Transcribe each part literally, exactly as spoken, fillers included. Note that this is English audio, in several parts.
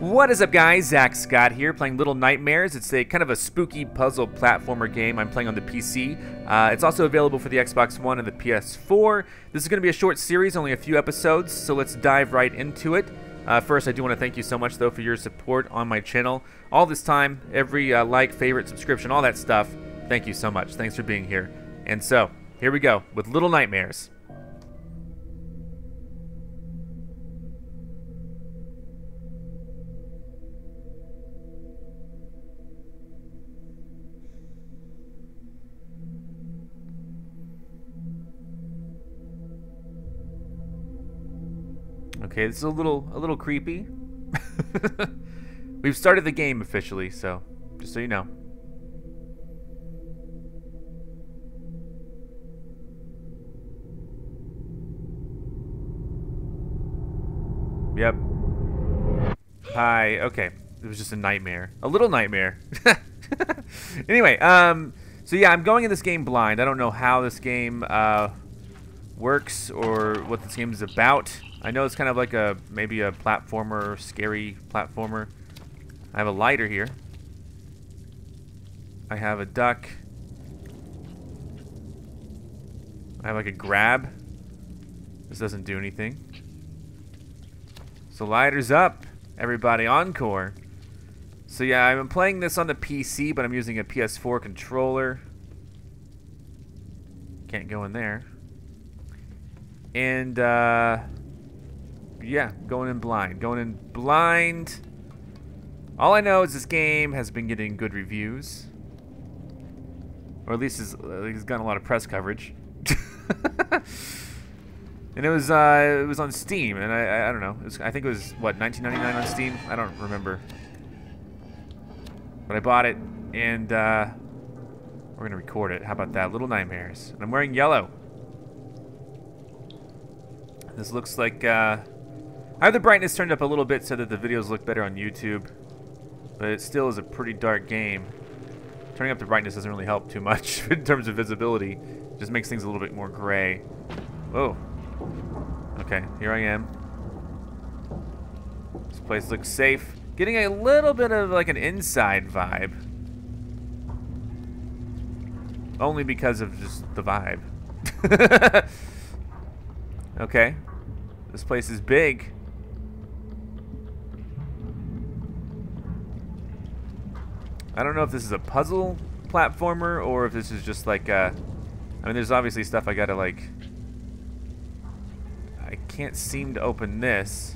What is up, guys? Zack Scott here, playing Little Nightmares. It's a kind of a spooky puzzle platformer game I'm playing on the P C. Uh, it's also available for the Xbox One and the P S four. This is going to be a short series, only a few episodes, so let's dive right into it. Uh, first, I do want to thank you so much, though, for your support on my channel. All this time, every uh, like, favorite, subscription, all that stuff, thank you so much. Thanks for being here. And so, here we go with Little Nightmares. Okay, this is a little a little creepy. We've started the game officially, so just so you know. Yep. Hi. Okay. It was just a nightmare. A little nightmare. Anyway, um so yeah, I'm going in this game blind. I don't know how this game uh works or what this game is about. I know it's kind of like a, maybe a platformer, scary platformer. I have a lighter here. I have a duck. I have like a grab. This doesn't do anything. So lighters up, everybody, encore. So yeah, I'm playing this on the P C, but I'm using a P S four controller. Can't go in there. And uh, yeah, going in blind, going in blind. All I know is this game has been getting good reviews, or at least it's gotten a lot of press coverage. And it was uh, it was on Steam, and I I, I don't know. It was, I think it was what nineteen ninety-nine on Steam. I don't remember, but I bought it, and uh, we're gonna record it. How about that? Little Nightmares, and I'm wearing yellow. This looks like, uh, I have the brightness turned up a little bit so that the videos look better on YouTube, but it still is a pretty dark game. Turning up the brightness doesn't really help too much in terms of visibility. It just makes things a little bit more gray. Whoa. Okay, here I am. This place looks safe. Getting a little bit of like an inside vibe. Only because of just the vibe. Okay. This place is big. I don't know if this is a puzzle platformer or if this is just like uh I mean, there's obviously stuff I gotta like. I can't seem to open this.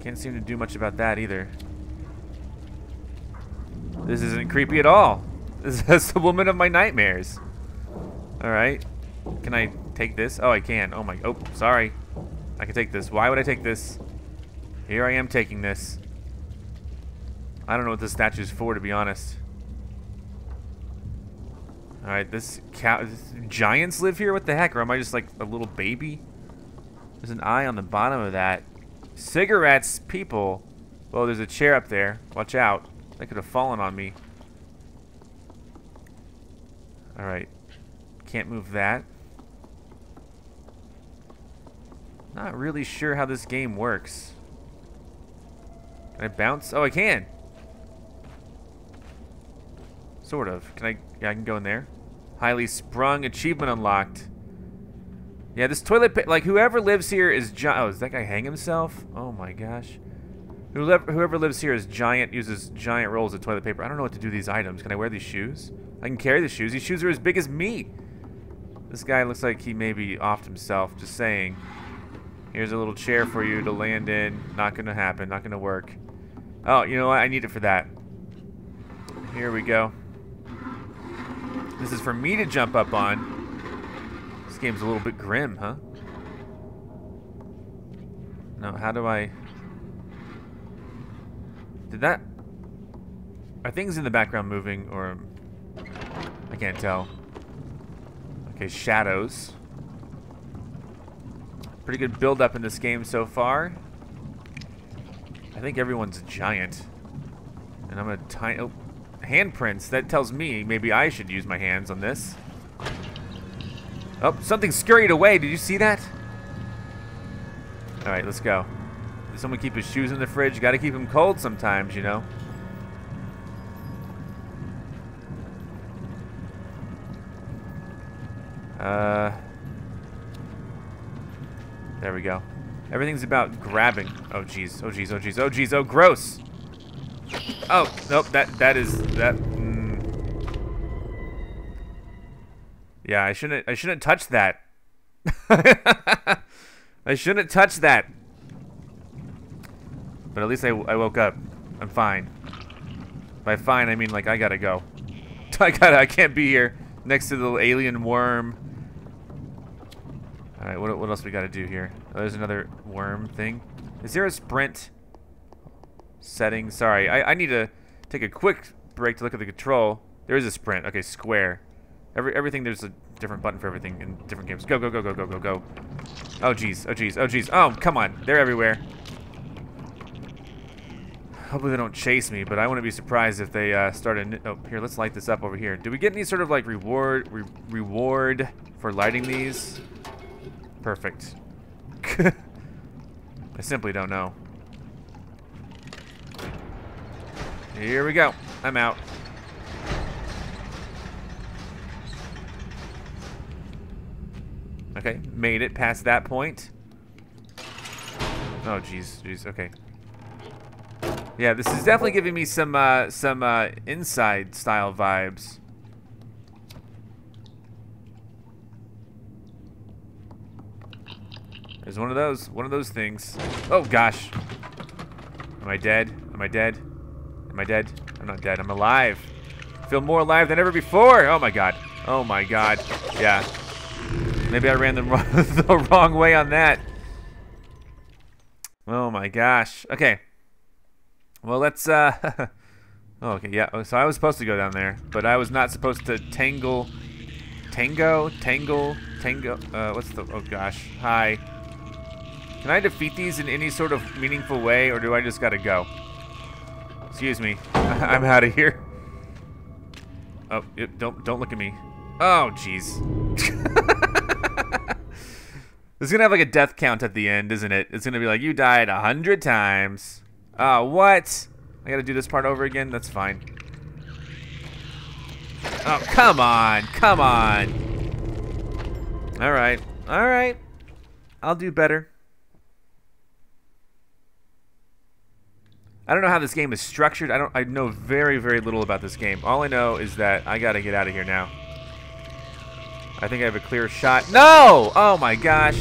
Can't seem to do much about that either. This isn't creepy at all. This is the woman of my nightmares. All right. Can I take this? Oh, I can. Oh my. Oh, sorry. I can take this. Why would I take this? Here I am taking this. I don't know what this statue's for, to be honest. All right. This cow. Giants live here. What the heck? Or am I just like a little baby? There's an eye on the bottom of that. Cigarettes, people. Well, there's a chair up there. Watch out. That could have fallen on me. All right, can't move that. Not really sure how this game works. Can I bounce? Oh, I can. Sort of. Can I? Yeah, I can go in there. Highly sprung, achievement unlocked. Yeah, this toilet pa- like whoever lives here is giant. Oh, does that guy hang himself? Oh my gosh. Whoever, whoever lives here is giant, uses giant rolls of toilet paper. I don't know what to do with these items. Can I wear these shoes? I can carry the shoes. These shoes are as big as me. This guy looks like he may be offed himself. Just saying. Here's a little chair for you to land in. Not going to happen. Not going to work. Oh, you know what? I need it for that. Here we go. This is for me to jump up on. This game's a little bit grim, huh? No, how do I... Did that... Are things in the background moving, or... I can't tell. Okay, shadows. Pretty good build-up in this game so far. I think everyone's a giant. And I'm a tiny... Oh, handprints. That tells me maybe I should use my hands on this. Oh, something scurried away. Did you see that? All right, let's go. Did someone keep his shoes in the fridge? Got to keep them cold sometimes, you know. Uh, there we go. Everything's about grabbing. Oh jeez. Oh jeez. Oh jeez. Oh jeez. Oh gross. Oh nope. That that is that. Mm. Yeah, I shouldn't. I shouldn't touch that. I shouldn't touch that. But at least I I woke up. I'm fine. By fine, I mean like I gotta go. I gotta. I can't be here next to the little alien worm. All right, what, what else we got to do here? Oh, there's another worm thing. Is there a sprint setting? Sorry, I, I need to take a quick break to look at the control. There is a sprint. Okay, square. Every everything, there's a different button for everything in different games. Go, go, go, go, go, go, go. Oh, jeez. Oh, jeez. Oh, jeez. Oh, come on. They're everywhere. Hopefully they don't chase me, but I wouldn't be surprised if they uh, started... Oh, here, let's light this up over here. Do we get any sort of, like, reward, re reward for lighting these? Perfect. I simply don't know. Here we go. I'm out. Okay, made it past that point. Oh, jeez, jeez. Okay. Yeah, this is definitely giving me some uh, some uh, inside style vibes. There's one of those, one of those things. Oh gosh, am I dead? Am I dead? Am I dead? I'm not dead. I'm alive. I feel more alive than ever before. Oh my god. Oh my god. Yeah. Maybe I ran the wrong, the wrong way on that. Oh my gosh. Okay. Well, let's. Uh oh, okay. Yeah. So I was supposed to go down there, but I was not supposed to tangle, tango, tangle, tango. Uh, what's the? Oh gosh. Hi. Can I defeat these in any sort of meaningful way, or do I just gotta go? Excuse me, I'm out of here. Oh, don't don't look at me. Oh, jeez. It's gonna have like a death count at the end, isn't it? It's gonna be like you died a hundred times. Oh, what? I gotta do this part over again. That's fine. Oh, come on, come on. All right, all right. I'll do better. I don't know how this game is structured. I don't. I know very, very little about this game. All I know is that I gotta get out of here now. I think I have a clear shot. No! Oh my gosh!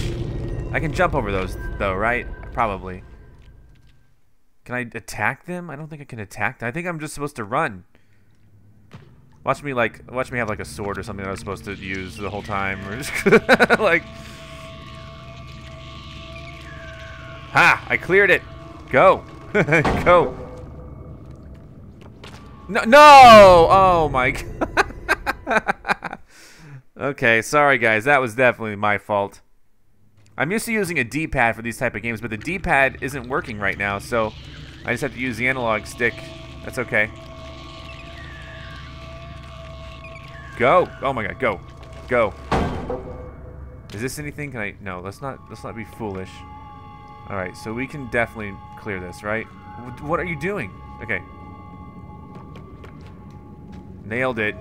I can jump over those, though, right? Probably. Can I attack them? I don't think I can attack them. I think I'm just supposed to run. Watch me like, watch me have like a sword or something that I was supposed to use the whole time, or just like. Ha! I cleared it. Go. Go. No, no! Oh my god. Okay, sorry guys, that was definitely my fault. I'm used to using a D-pad for these type of games, but the D-pad isn't working right now, so I just have to use the analog stick. That's okay. Go! Oh my god, go. Go. Is this anything? Can I? No, let's not let's not be foolish. All right, so we can definitely clear this, right? What are you doing? Okay. Nailed it.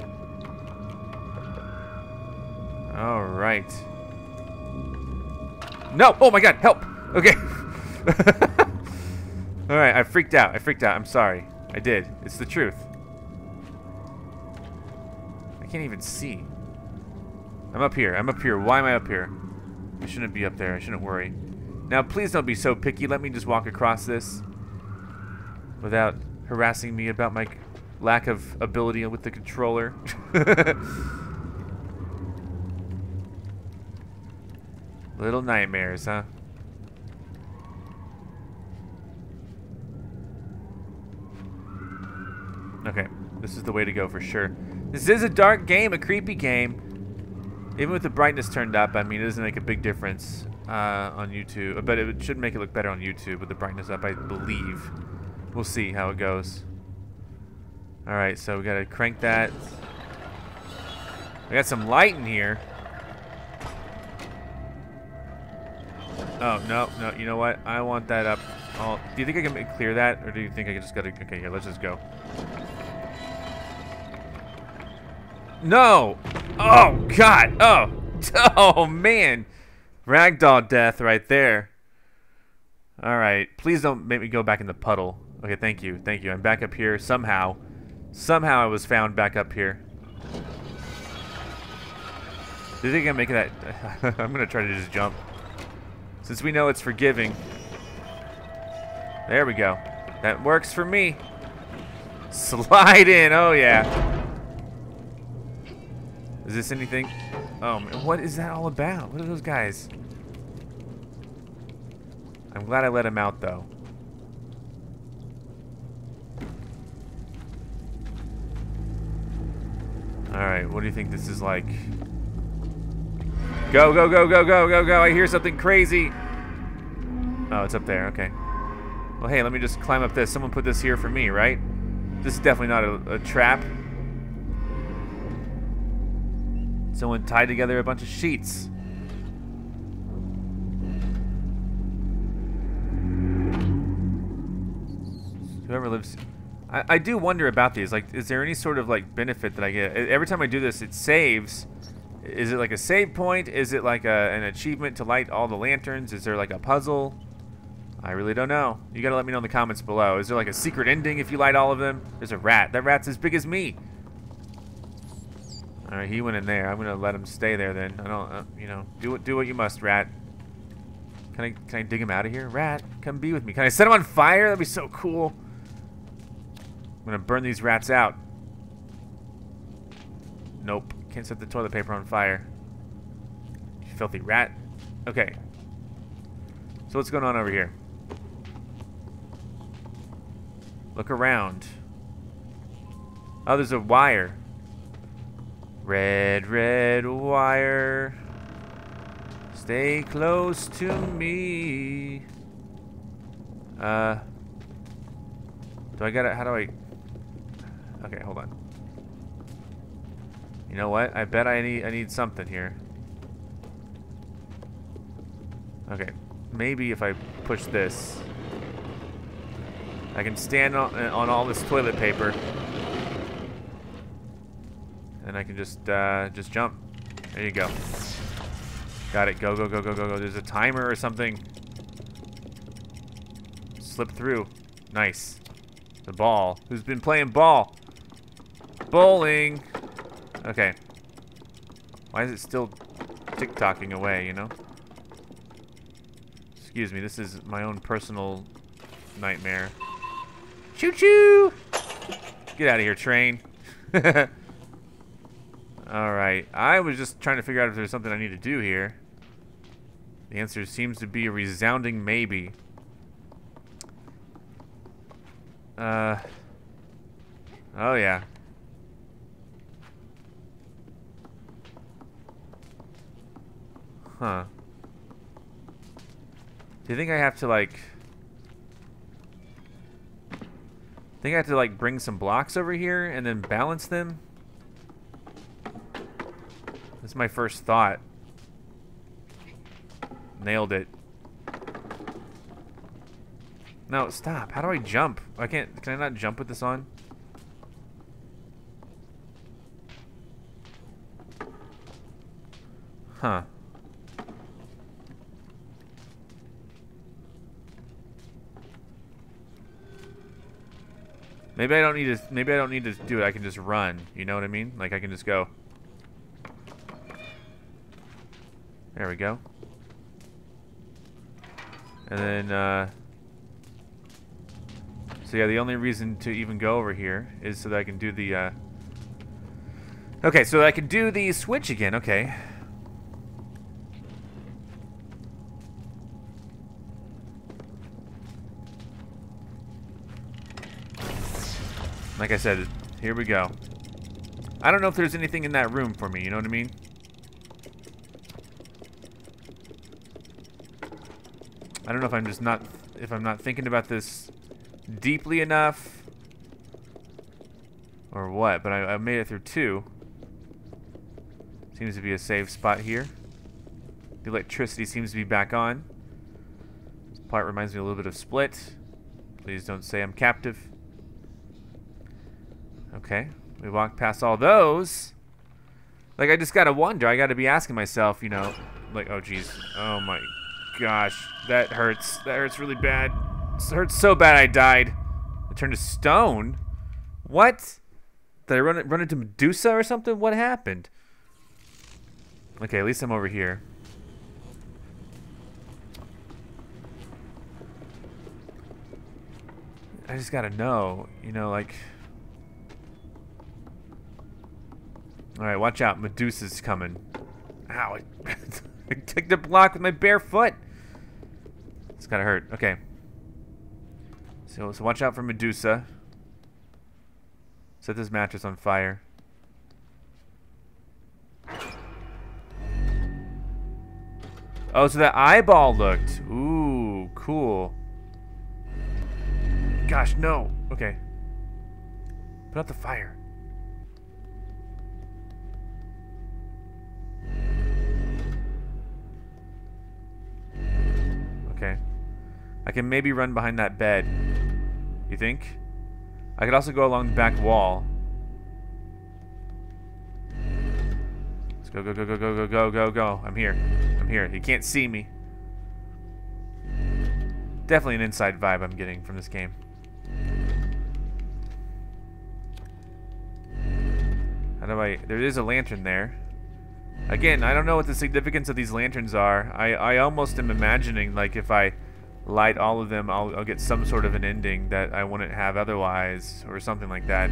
All right. No! Oh my god, help! Okay. All right, I freaked out. I freaked out. I'm sorry. I did. It's the truth. I can't even see. I'm up here. I'm up here. Why am I up here? I shouldn't be up there. I shouldn't worry. Now, please don't be so picky. Let me just walk across this without harassing me about my lack of ability with the controller. Little nightmares, huh? Okay, this is the way to go for sure. This is a dark game, a creepy game. Even with the brightness turned up, I mean, it doesn't make a big difference. Uh, on YouTube, but it should make it look better on YouTube with the brightness up, I believe. We'll see how it goes. All right, so we gotta crank that. I got some light in here. Oh, no, no, you know what? I want that up. I'll, do you think I can clear that, or do you think I can just gotta... Okay, here, let's just go. No! Oh, God! Oh! Oh, man! Ragdoll death right there. Alright, please don't make me go back in the puddle. Okay, thank you, thank you. I'm back up here somehow. Somehow I was found back up here. Do you think I'm making that... I'm gonna try to just jump. Since we know it's forgiving. There we go. That works for me. Slide in, oh yeah. Is this anything? Oh man, what is that all about? What are those guys? I'm glad I let him out though. Alright, what do you think this is like? Go, go, go, go, go, go, go. I hear something crazy. Oh, it's up there, okay. Well, hey, let me just climb up this. Someone put this here for me, right? This is definitely not a, a trap. Someone tied together a bunch of sheets. Whoever lives... I, I do wonder about these. Like, is there any sort of, like, benefit that I get? Every time I do this, it saves. Is it like a save point? Is it like a, an achievement to light all the lanterns? Is there like a puzzle? I really don't know. You gotta let me know in the comments below. Is there like a secret ending if you light all of them? There's a rat. That rat's as big as me. All right, he went in there. I'm gonna let him stay there then. I don't, uh, you know, do what do what you must, rat. Can I can I dig him out of here, rat? Come be with me. Can I set him on fire? That'd be so cool. I'm gonna burn these rats out. Nope. Can't set the toilet paper on fire. You filthy rat. Okay. So what's going on over here? Look around. Oh, there's a wire. Red, red wire. Stay close to me. Uh. Do I gotta, how do I? Okay, hold on. You know what? I bet I need I need something here. Okay, maybe if I push this, I can stand on, on all this toilet paper, and I can just uh, just jump. There you go. Got it. Go go go go go go. There's a timer or something. Slip through. Nice. The ball. Who's been playing ball? Bowling. Okay. Why is it still tick-tocking away, you know? Excuse me, this is my own personal nightmare. Choo-choo! Get out of here, train. Alright, I was just trying to figure out if there's something I need to do here. The answer seems to be a resounding maybe. Uh. Oh, yeah. Huh. Do you think I have to like... think I have to like bring some blocks over here and then balance them? That's my first thought. Nailed it. No, stop. How do I jump? I can't... Can I not jump with this on? Huh. Maybe I don't need to. Maybe I don't need to do it. I can just run. You know what I mean? Like I can just go. There we go. And then. Uh, so yeah, the only reason to even go over here is so that I can do the. Uh, okay, so that I can do the switch again. Okay. Like I said, here we go. I don't know if there's anything in that room for me, you know what I mean? I don't know if I'm just not, if I'm not thinking about this deeply enough or what, but I, I made it through two. Seems to be a safe spot here. The electricity seems to be back on. plot reminds me a little bit of Split. Please don't say I'm captive. Okay, we walked past all those. Like, I just gotta wonder, I gotta be asking myself, you know, like, oh geez, oh my gosh, that hurts, that hurts really bad. It hurts so bad I died. I turned to stone? What? Did I run, run into Medusa or something? What happened? Okay, at least I'm over here. I just gotta know, you know, like... Alright, watch out, Medusa's coming. Ow, I, I kicked the block with my bare foot! It's gotta hurt, okay. So, so watch out for Medusa. Set this mattress on fire. Oh, so that eyeball looked. Ooh, cool. Gosh, no. Okay. Put out the fire. Okay. I can maybe run behind that bed. You think? I could also go along the back wall. Let's go, go, go, go, go, go, go, go, go. I'm here. I'm here. He can't see me. Definitely an inside vibe I'm getting from this game. How do I... There is a lantern there. Again, I don't know what the significance of these lanterns are. I, I almost am imagining, like, if I light all of them, I'll, I'll get some sort of an ending that I wouldn't have otherwise, or something like that.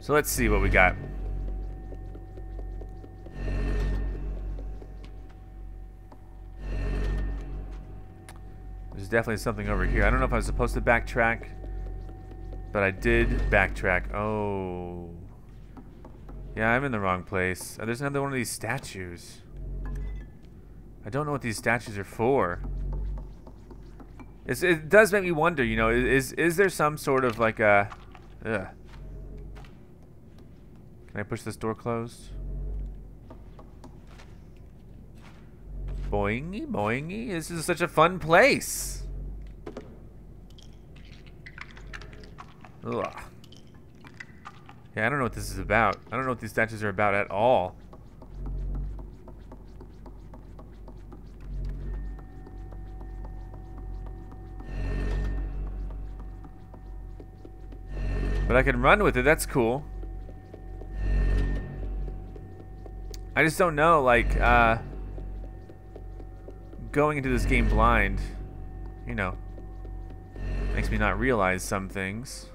So let's see what we got. There's definitely something over here. I don't know if I was supposed to backtrack, but I did backtrack. Oh. Yeah, I'm in the wrong place. Oh, there's another one of these statues. I don't know what these statues are for. It's, it does make me wonder, you know, is, is there some sort of like a... Ugh. Can I push this door closed? Boingy, boingy. This is such a fun place. Ugh. Yeah, I don't know what this is about. I don't know what these statues are about at all. But I can run with it. That's cool. I just don't know, like, uh... going into this game blind, you know, makes me not realize some things.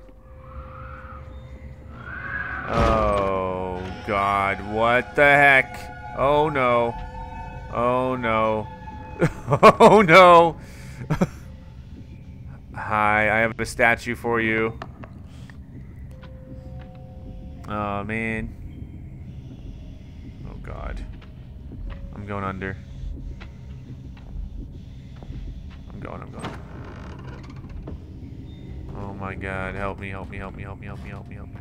Oh God, what the heck? Oh no. Oh no. Oh no. Hi, I have a statue for you. Oh man. Oh God. I'm going under. Going, I'm going. Oh my God! Help me! Help me! Help me! Help me! Help me! Help me! Help me!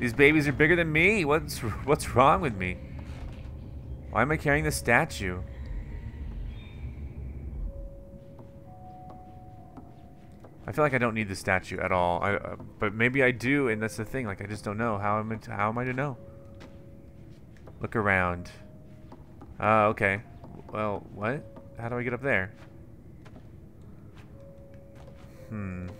These babies are bigger than me. What's what's wrong with me? Why am I carrying this statue? I feel like I don't need the statue at all. I, uh, but maybe I do, and that's the thing. Like I just don't know. How am I? To, how am I to know? Look around. Uh, okay. Well, what? How do I get up there? Hmm. Look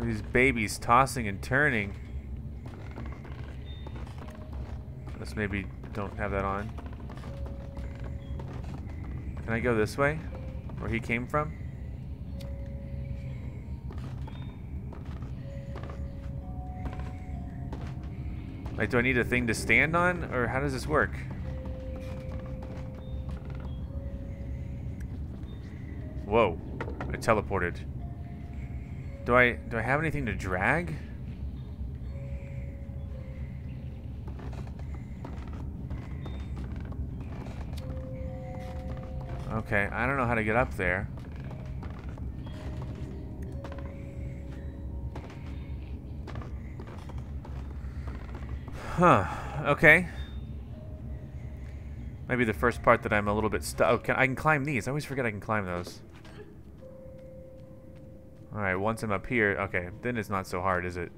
at these babies tossing and turning. Let's maybe don't have that on. Can I go this way? Where he came from? Like, do I need a thing to stand on, or how does this work? Whoa, I teleported. Do I do I have anything to drag? Okay, I don't know how to get up there. Huh, okay. Maybe the first part that I'm a little bit stuck. Oh, can I can climb these. I always forget I can climb those. Alright, once I'm up here, okay, then it's not so hard, is it?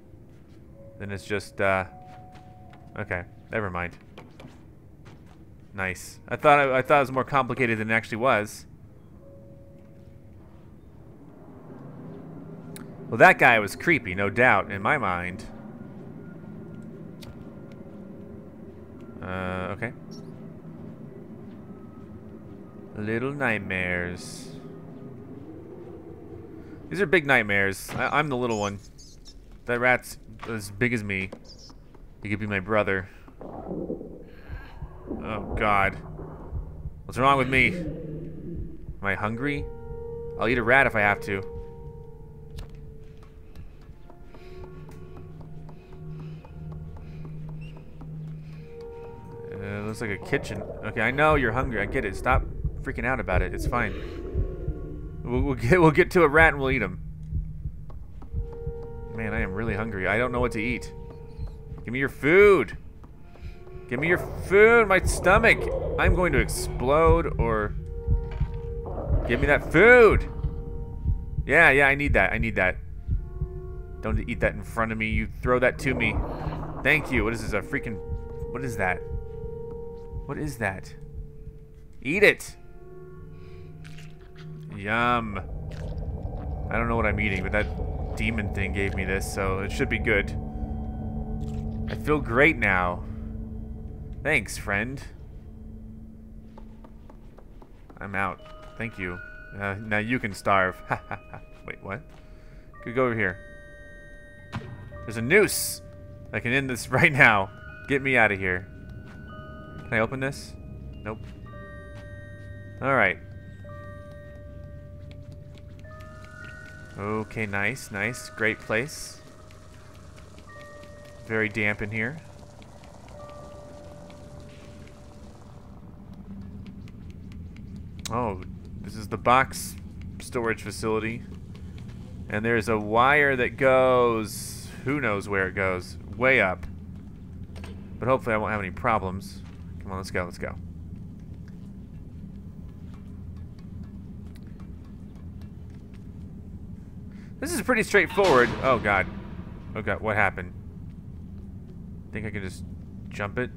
Then it's just, uh... okay, never mind. Nice. I thought I, I thought it was more complicated than it actually was. Well, that guy was creepy, no doubt, in my mind. Uh, okay. Little Nightmares. These are big nightmares. I I'm the little one. That rat's as big as me. He could be my brother. Oh God. What's wrong with me? Am I hungry? I'll eat a rat if I have to. Uh, looks like a kitchen. Okay, I know you're hungry. I get it. Stop freaking out about it. It's fine. We'll, we'll get we'll get to a rat and we'll eat him. Man, I am really hungry. I don't know what to eat. Give me your food. Give me your food. My stomach. I'm going to explode. Or give me that food. Yeah, yeah. I need that. I need that. Don't eat that in front of me. You throw that to me. Thank you. What is this? A freaking. What is that? What is that? Eat it. Yum. I don't know what I'm eating, but that demon thing gave me this, so it should be good. I feel great now. Thanks, friend. I'm out. Thank you. Uh, now you can starve. Wait, what? Could go over here. There's a noose. I can end this right now. Get me out of here. Can I open this? Nope. All right. Okay, nice, nice. Great place. Very damp in here. Oh, this is the box storage facility. And there's a wire that goes... who knows where it goes. Way up. But hopefully I won't have any problems. Come on, let's go, let's go. This is pretty straightforward. Oh, God. Oh, God, what happened? Think I can just jump it?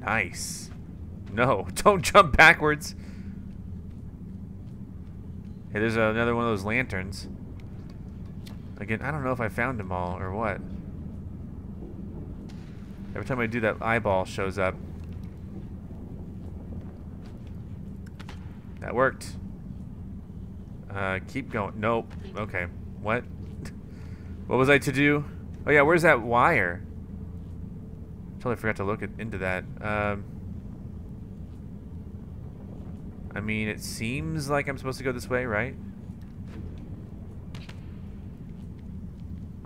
Nice. No, don't jump backwards. Hey, there's another one of those lanterns. Again, I don't know if I found them all or what. Every time I do that, eyeball shows up. That worked. Uh, keep going. Nope. Okay. What? What was I to do? Oh yeah, where's that wire? Totally forgot to look at, into that. Um, I mean, it seems like I'm supposed to go this way, right?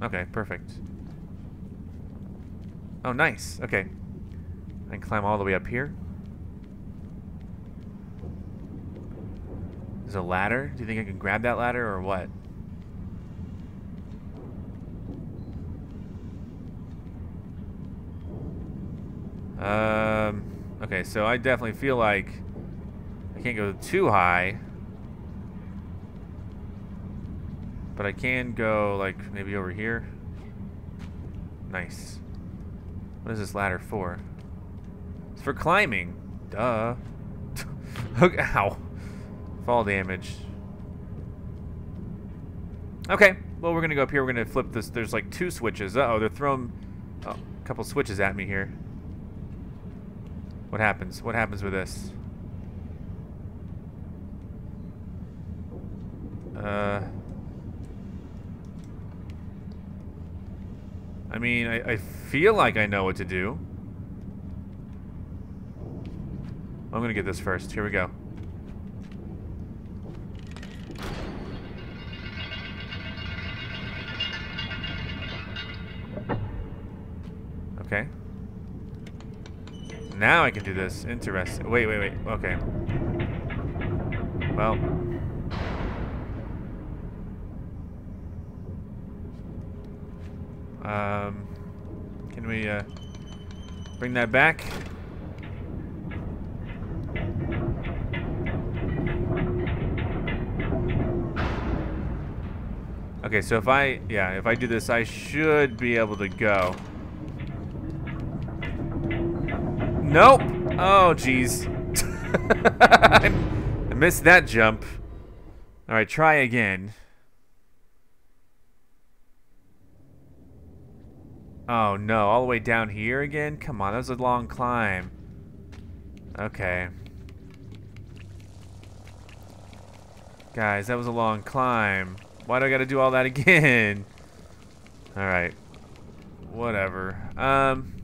Okay, perfect. Oh, nice. Okay. I can climb all the way up here. There's a ladder. Do you think I can grab that ladder or what? Um, okay, so I definitely feel like I can't go too high, but I can go like maybe over here. Nice. What is this ladder for? It's for climbing. Duh. Ow. Fall damage. Okay, well, we're gonna go up here. We're gonna flip this. There's like two switches. Uh oh, they're throwing oh, a couple switches at me here. What happens? What happens with this? Uh, I mean, I, I feel like I know what to do. I'm gonna get this first. Here we go. Okay. Now I can do this. Interesting. Wait, wait, wait. Okay. about. Um, can we uh, bring that back? Okay, so if I, yeah, if I do this, I should be able to go. Nope. Oh, jeez. I missed that jump. All right, try again. Oh, no. All the way down here again? Come on, that was a long climb. Okay. Guys, that was a long climb. Why do I gotta do all that again? All right. Whatever. Um...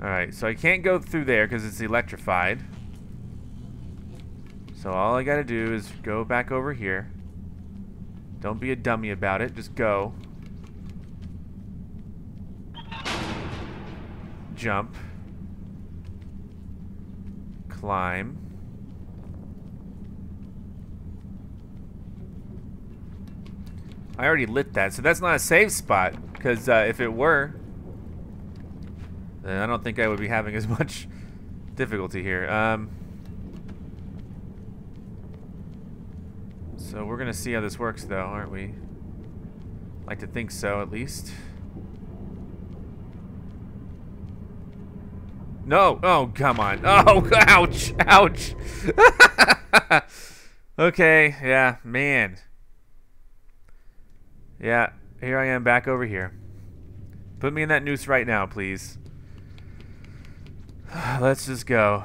Alright, so I can't go through there because it's electrified. So all I gotta do is go back over here. Don't be a dummy about it, just go. Jump. Climb. I already lit that, so that's not a safe spot, because uh, if it were, then I don't think I would be having as much difficulty here. Um, so we're gonna see how this works though, aren't we? Like to think so, at least. No! Oh, come on. Oh, ouch! Ouch! Okay, yeah, man. Yeah, here I am back over here. Put me in that noose right now, please. Let's just go.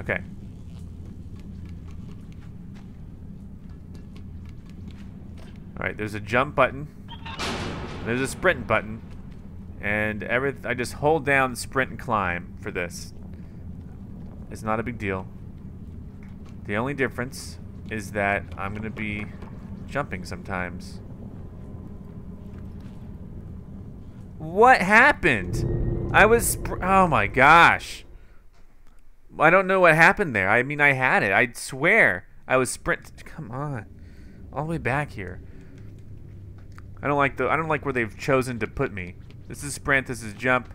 Okay. All right, there's a jump button. There's a sprint button. And every I just hold down sprint and climb for this. It's not a big deal. The only difference is that I'm gonna be jumping sometimes. What happened? I was sp- oh my gosh. I don't know what happened there. I mean, I had it. I swear. I was sprint- come on. All the way back here. I don't like the- I don't like where they've chosen to put me. This is sprint, this is jump,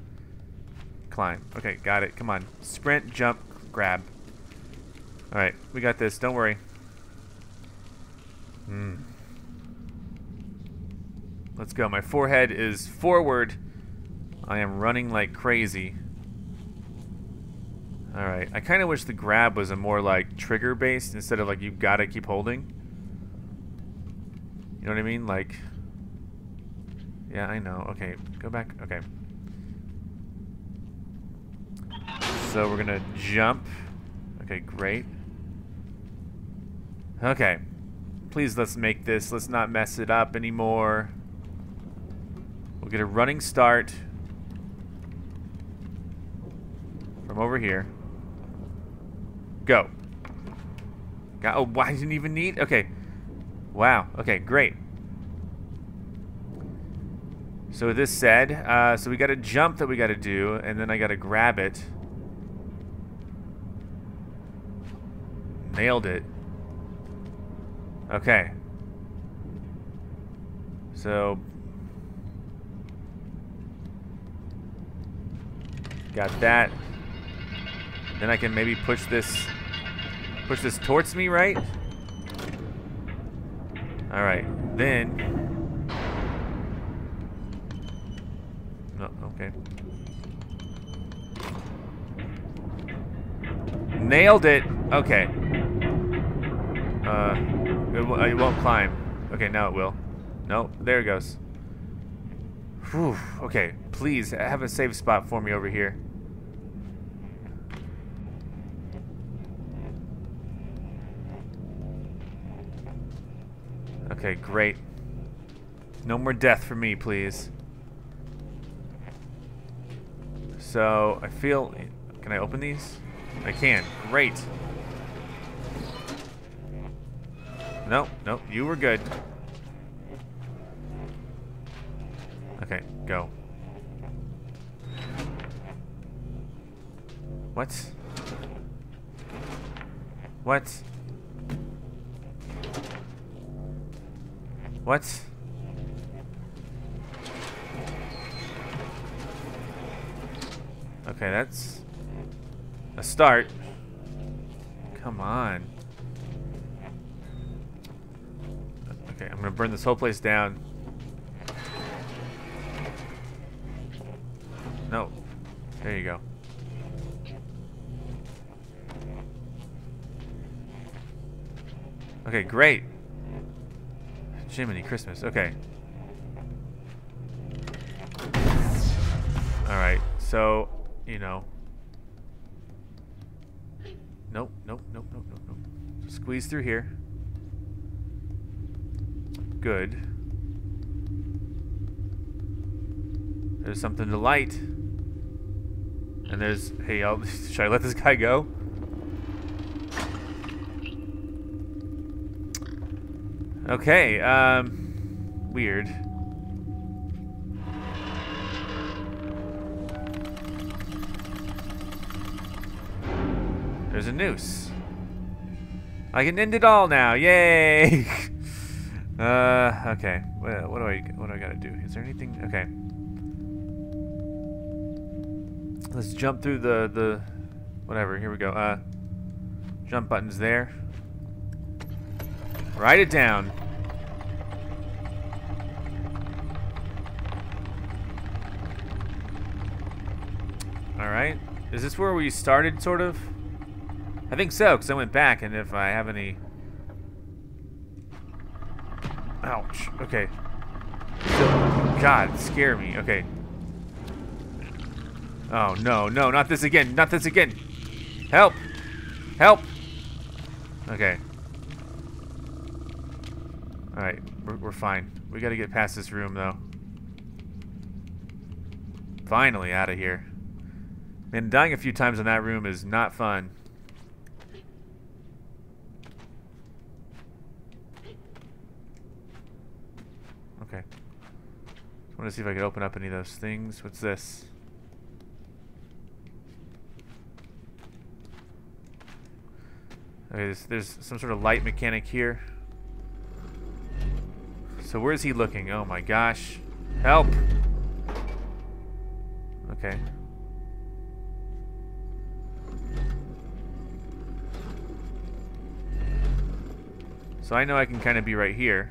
climb. Okay, got it, come on. Sprint, jump, grab. All right, we got this, don't worry. Mm. Let's go, my forehead is forward. I am running like crazy. All right, I kinda wish the grab was a more like trigger-based instead of like you gotta keep holding. You know what I mean? Like. Yeah, I know. Okay, go back. Okay. So we're gonna jump. Okay, great. Okay. Please, let's make this. Let's not mess it up anymore. We'll get a running start from over here. Go. Got, oh, I didn't even need. Okay. Wow. Okay, great. So this said, uh, so we got a jump that we got to do, and then I got to grab it. Nailed it. Okay. So. Got that. Then I can maybe push this, push this towards me, right? All right, then. No, okay. Nailed it. Okay. Uh, it, w it won't climb. Okay, now it will. No, there it goes. Whew. Okay, please have a safe spot for me over here. Okay, great. No more death for me, please. So I feel, can I open these? I can. Great. No, no, you were good. Okay, go. What? What? What? Okay, that's a start. Come on. Okay, I'm gonna burn this whole place down. No. There you go. Okay, great. Jiminy Christmas. Okay. Alright, so, you know. Nope, nope, nope, nope, nope, nope. Squeeze through here. Good. There's something to light. And there's... Hey, I'll, should I let this guy go? Okay, um... weird. There's a noose. I can end it all now, yay! uh, okay. What, what do I, what do I gotta do? Is there anything? Okay. Let's jump through the, the, whatever, here we go. Uh, jump button's there. Write it down. Alright. Is this where we started, sort of? I think so, because I went back, and if I have any... Ouch. Okay. So, God, scare me. Okay. Oh, no, no, not this again. Not this again. Help. Help. Okay. Alright, we're, we're fine. We gotta get past this room, though. Finally out of here. Man, dying a few times in that room is not fun. Okay. I want to see if I can open up any of those things. What's this? Okay, there's, there's some sort of light mechanic here. So where is he looking? Oh my gosh. Help! Okay. So I know I can kind of be right here.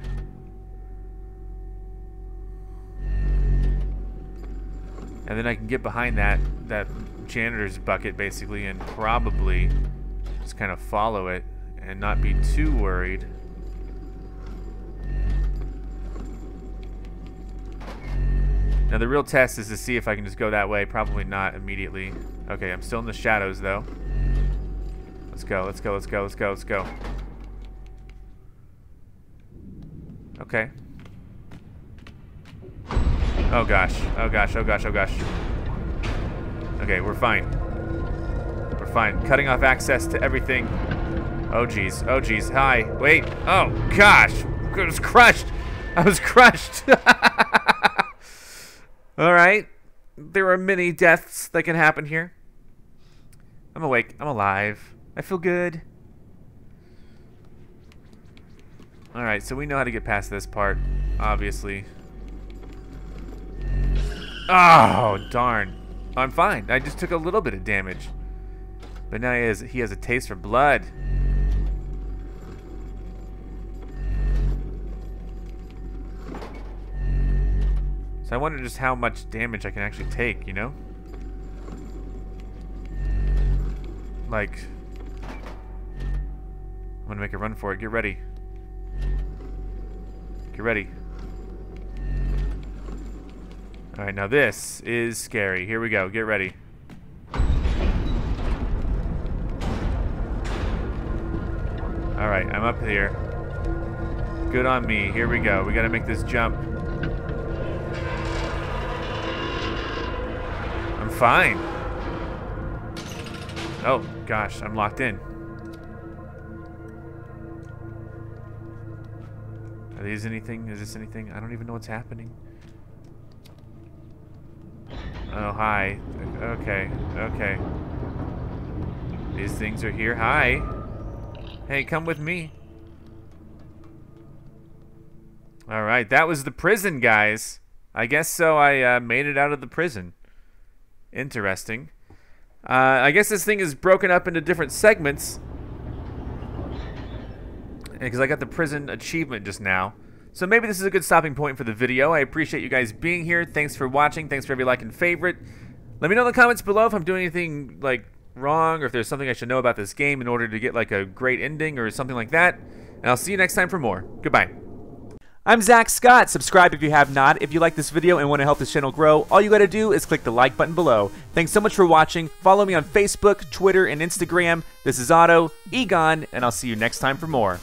And then I can get behind that, that janitor's bucket basically and probably just kind of follow it and not be too worried. Now the real test is to see if I can just go that way. Probably not immediately. Okay, I'm still in the shadows though. Let's go, let's go, let's go, let's go, let's go. Okay. Oh gosh, oh gosh, oh gosh, oh gosh. Okay, we're fine. We're fine. Cutting off access to everything. Oh geez, oh geez, hi, wait. Oh gosh, I was crushed. I was crushed. Alright, there are many deaths that can happen here. I'm awake. I'm alive. I feel good. Alright, so we know how to get past this part, obviously. Oh, darn. I'm fine. I just took a little bit of damage. But now he has, he has a taste for blood. So I wonder just how much damage I can actually take, you know? Like, I'm gonna make a run for it. Get ready. Get ready. Alright, now this is scary. Here we go. Get ready. Alright, I'm up here. Good on me. Here we go. We gotta make this jump. Fine. Oh, gosh, I'm locked in. Are these anything? Is this anything? I don't even know what's happening. Oh, hi. Okay, okay. These things are here. Hi. Hey, come with me. Alright, that was the prison, guys. I guess so. I uh, made it out of the prison. Interesting. Uh, I guess this thing is broken up into different segments. Because I got the prison achievement just now. So maybe this is a good stopping point for the video. I appreciate you guys being here. Thanks for watching. Thanks for every like and favorite. Let me know in the comments below if I'm doing anything like wrong, or if there's something I should know about this game in order to get like a great ending or something like that. And I'll see you next time for more. Goodbye. I'm Zack Scott. Subscribe if you have not. If you like this video and want to help this channel grow, all you gotta do is click the like button below. Thanks so much for watching. Follow me on Facebook, Twitter, and Instagram. This is Otto, Egon, and I'll see you next time for more.